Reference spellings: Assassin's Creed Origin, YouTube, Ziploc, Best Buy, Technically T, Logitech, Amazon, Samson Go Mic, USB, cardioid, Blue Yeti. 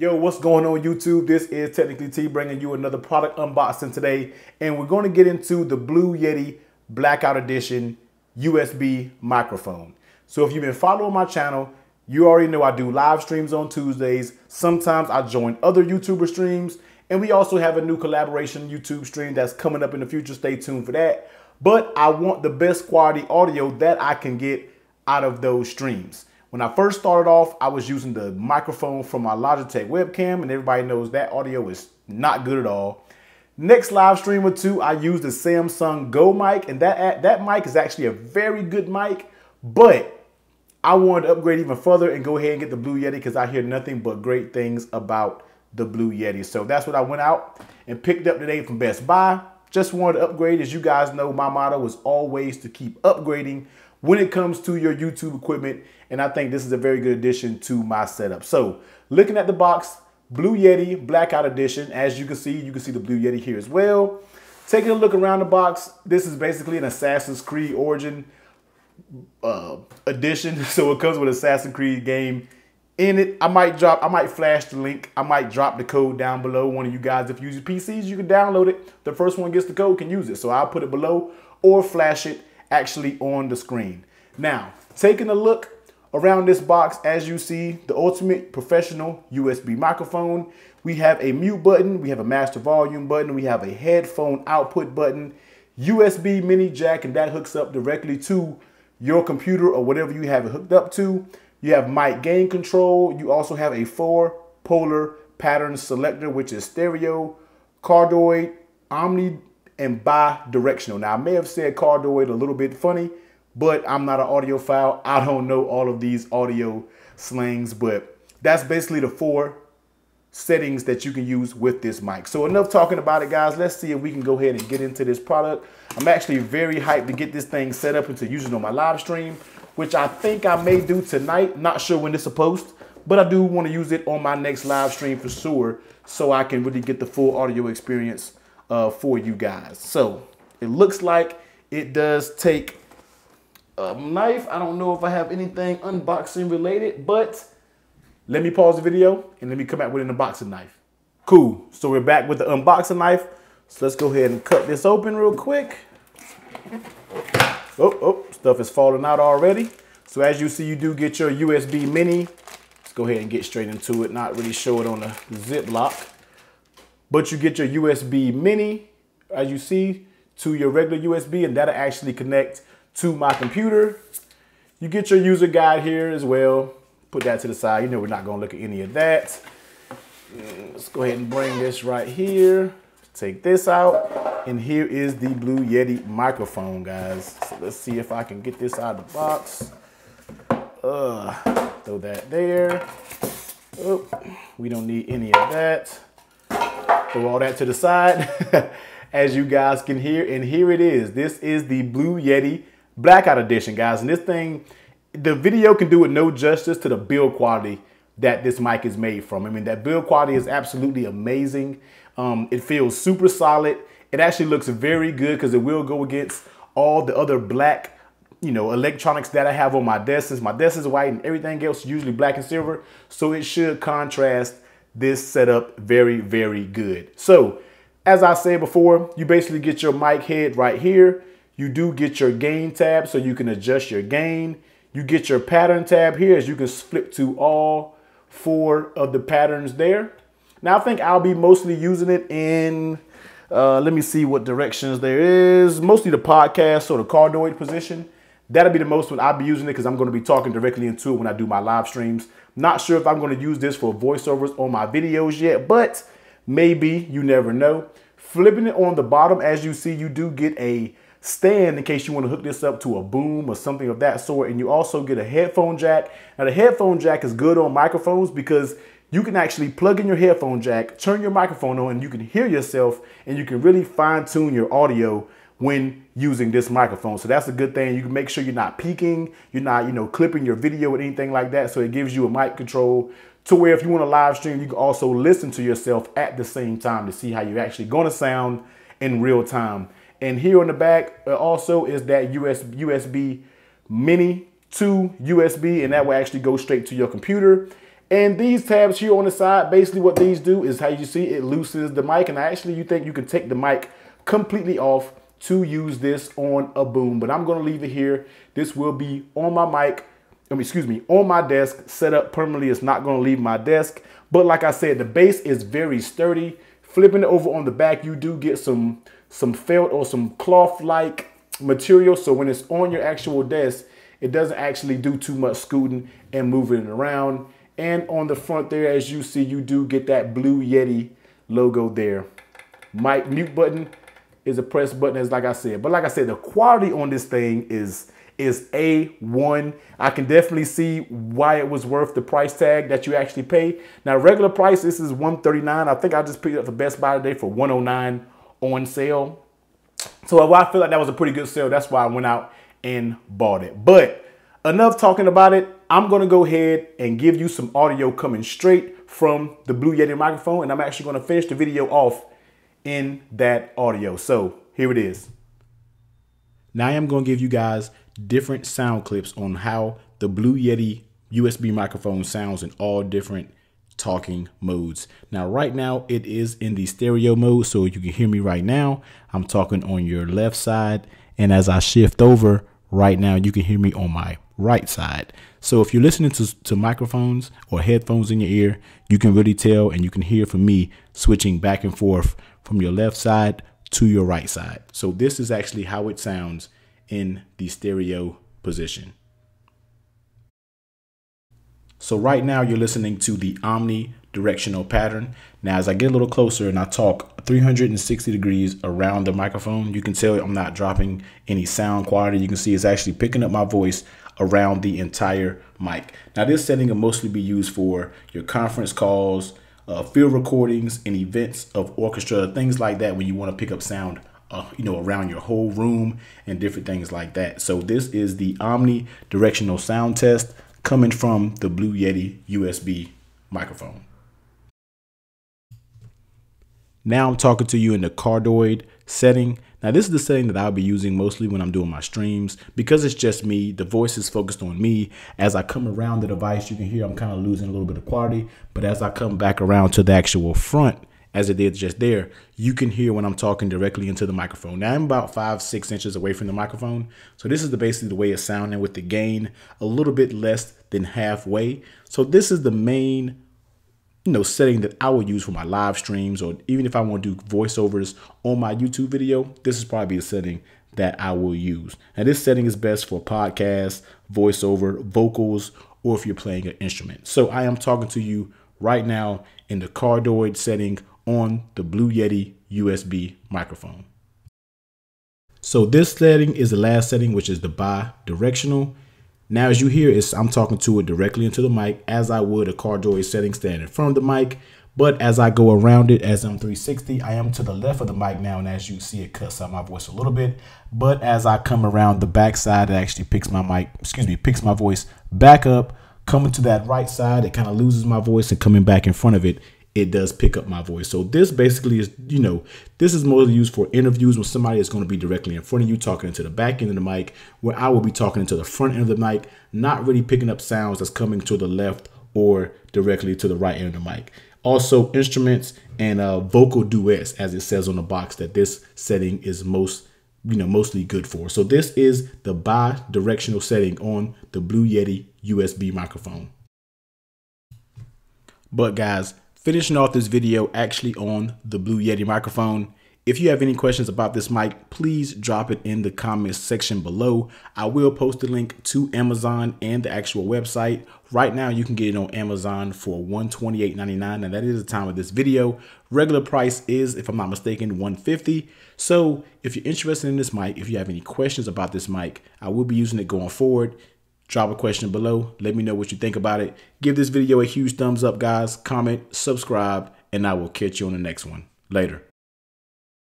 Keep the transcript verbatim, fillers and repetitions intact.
Yo, what's going on YouTube? This is Technically T bringing you another product unboxing today, and we're going to get into the Blue Yeti Blackout Edition U S B microphone. So if you've been following my channel, you already know I do live streams on Tuesdays. Sometimes I join other YouTuber streams, and we also have a new collaboration YouTube stream that's coming up in the future. Stay tuned for that. But I want the best quality audio that I can get out of those streams. When I first started off, I was using the microphone from my Logitech webcam, and everybody knows that audio is not good at all. Next live stream or two, I used the Samson Go mic, and that, that mic is actually a very good mic, but I wanted to upgrade even further and go ahead and get the Blue Yeti because I hear nothing but great things about the Blue Yeti. So that's what I went out and picked up today from Best Buy. Just wanted to upgrade. As you guys know, my motto is always to keep upgrading when it comes to your YouTube equipment, and I think this is a very good addition to my setup. So looking at the box, Blue Yeti Blackout Edition, as you can see, you can see the Blue Yeti here as well. Taking a look around the box, this is basically an Assassin's Creed Origin uh, edition, so it comes with Assassin's Creed game in it. I might drop, I might flash the link, I might drop the code down below. One of you guys, if you use P Cs, you can download it. The first one gets the code can use it, so I'll put it below or flash it actually on the screen. Now, taking a look around this box, as you see, the ultimate professional U S B microphone. We have a mute button, we have a master volume button, we have a headphone output button, U S B mini jack, and that hooks up directly to your computer or whatever you have it hooked up to. You have mic gain control. You also have a four polar pattern selector, which is stereo, cardioid, omni, and bi-directional. Now, I may have said cardioid a little bit funny, but I'm not an audiophile. I don't know all of these audio slangs, but that's basically the four settings that you can use with this mic. So enough talking about it, guys. Let's see if we can go ahead and get into this product. I'm actually very hyped to get this thing set up and to use it on my live stream, which I think I may do tonight. Not sure when this will post, but I do want to use it on my next live stream for sure, so I can really get the full audio experience Uh, for you guys. So it looks like it does take a knife. I don't know if I have anything unboxing related, but let me pause the video and let me come back with an unboxing knife. Cool, so we're back with the unboxing knife. So let's go ahead and cut this open real quick. Oh, oh, stuff is falling out already. So as you see, you do get your U S B mini. Let's go ahead and get straight into it, not really show it on a Ziploc. But you get your U S B mini, as you see, to your regular U S B, and that'll actually connect to my computer. You get your user guide here as well. Put that to the side. You know we're not gonna look at any of that. Let's go ahead and bring this right here. Take this out, and here is the Blue Yeti microphone, guys. So let's see if I can get this out of the box. Uh, throw that there. Oh, we don't need any of that. Throw all that to the side, as you guys can hear, and here it is. This is the Blue Yeti Blackout Edition, guys, and this thing, the video can do it no justice to the build quality that this mic is made from. I mean, that build quality is absolutely amazing. Um, it feels super solid. It actually looks very good because it will go against all the other black, you know, electronics that I have on my desk. Since my desk is white and everything else is usually black and silver, so it should contrast this setup very, very good. So as I said before, you basically get your mic head right here. You do get your gain tab, so you can adjust your gain. You get your pattern tab here, as you can flip to all four of the patterns there. Now I think I'll be mostly using it in, uh, let me see what directions there is, mostly the podcast or the cardioid position. That'll be the most one I'll be using it because I'm going to be talking directly into it when I do my live streams. Not sure if I'm going to use this for voiceovers on my videos yet, but maybe, you never know. Flipping it on the bottom, as you see, you do get a stand in case you want to hook this up to a boom or something of that sort. And you also get a headphone jack. Now the headphone jack is good on microphones because you can actually plug in your headphone jack, turn your microphone on, and you can hear yourself, and you can really fine tune your audio when using this microphone. So that's a good thing. You can make sure you're not peeking, you're not, you know, clipping your video or anything like that. So it gives you a mic control to where if you want to live stream, you can also listen to yourself at the same time to see how you're actually going to sound in real time. And here on the back also is that U S B mini to U S B, and that will actually go straight to your computer. And these tabs here on the side, basically what these do is, how you see, it loosens the mic. And actually, you think you can take the mic completely off to use this on a boom, but I'm gonna leave it here. This will be on my mic, I mean, excuse me, on my desk, set up permanently. It's not gonna leave my desk. But like I said, the base is very sturdy. Flipping it over on the back, you do get some, some felt or some cloth-like material. So when it's on your actual desk, it doesn't actually do too much scooting and moving it around. And on the front there, as you see, you do get that Blue Yeti logo there. Mic mute button is a press button, as like I said. But like I said, the quality on this thing is is A one. I can definitely see why it was worth the price tag that you actually pay. Now, regular price, this is one thirty-nine. I think I just picked it up for Best Buy today for one oh nine on sale. So I feel like that was a pretty good sale. That's why I went out and bought it. But enough talking about it. I'm gonna go ahead and give you some audio coming straight from the Blue Yeti microphone, and I'm actually gonna finish the video off in that audio. So here it is. Now I am going to give you guys different sound clips on how the Blue Yeti U S B microphone sounds in all different talking modes. Now right now it is in the stereo mode, so you can hear me right now. I'm talking on your left side, and as I shift over right now, you can hear me on my right side. So if you're listening to, to microphones or headphones in your ear, you can really tell, and you can hear from me switching back and forth from your left side to your right side. So this is actually how it sounds in the stereo position. So right now you're listening to the omnidirectional pattern. Now as I get a little closer and I talk three hundred sixty degrees around the microphone, you can tell I'm not dropping any sound quality. You can see it's actually picking up my voice around the entire mic. Now this setting will mostly be used for your conference calls, Uh, field recordings, and events of orchestra, things like that, when you want to pick up sound, uh, you know, around your whole room and different things like that. So this is the omnidirectional sound test coming from the Blue Yeti U S B microphone. Now I'm talking to you in the cardioid setting. Now this is the setting that I'll be using mostly when I'm doing my streams, because it's just me, the voice is focused on me. As I come around the device, you can hear I'm kind of losing a little bit of quality, but as I come back around to the actual front, as it did just there, you can hear when I'm talking directly into the microphone. Now I'm about five, six inches away from the microphone. So this is the, basically the way it's sounding, with the gain a little bit less than halfway. So this is the main, you know, setting that I would use for my live streams, or even if I want to do voiceovers on my YouTube video, this is probably the setting that I will use. And this setting is best for podcasts, voiceover, vocals, or if you're playing an instrument. So I am talking to you right now in the cardioid setting on the Blue Yeti U S B microphone. So this setting is the last setting, which is the bi-directional. Now, as you hear, it's, I'm talking to it directly into the mic, as I would a cardioid setting, stand in front of the mic. But as I go around it, as I'm three sixty, I am to the left of the mic now. And as you see, it cuts out my voice a little bit. But as I come around the back side, it actually picks my mic, excuse me, picks my voice back up. Coming to that right side, it kind of loses my voice, and coming back in front of it, it does pick up my voice. So this basically is, you know, this is mostly used for interviews with somebody that's going to be directly in front of you, talking into the back end of the mic, where I will be talking into the front end of the mic, not really picking up sounds that's coming to the left or directly to the right end of the mic. Also instruments and uh, vocal duets, as it says on the box, that this setting is most, you know, mostly good for. So this is the bi-directional setting on the Blue Yeti U S B microphone. But guys, finishing off this video actually on the Blue Yeti microphone. If you have any questions about this mic, please drop it in the comments section below. I will post a link to Amazon and the actual website. Right now you can get it on Amazon for one twenty-eight ninety-nine, and that is the time of this video. Regular price is, if I'm not mistaken, one fifty. So if you're interested in this mic, if you have any questions about this mic, I will be using it going forward. Drop a question below. Let me know what you think about it. Give this video a huge thumbs up, guys. Comment, subscribe, and I will catch you on the next one. Later.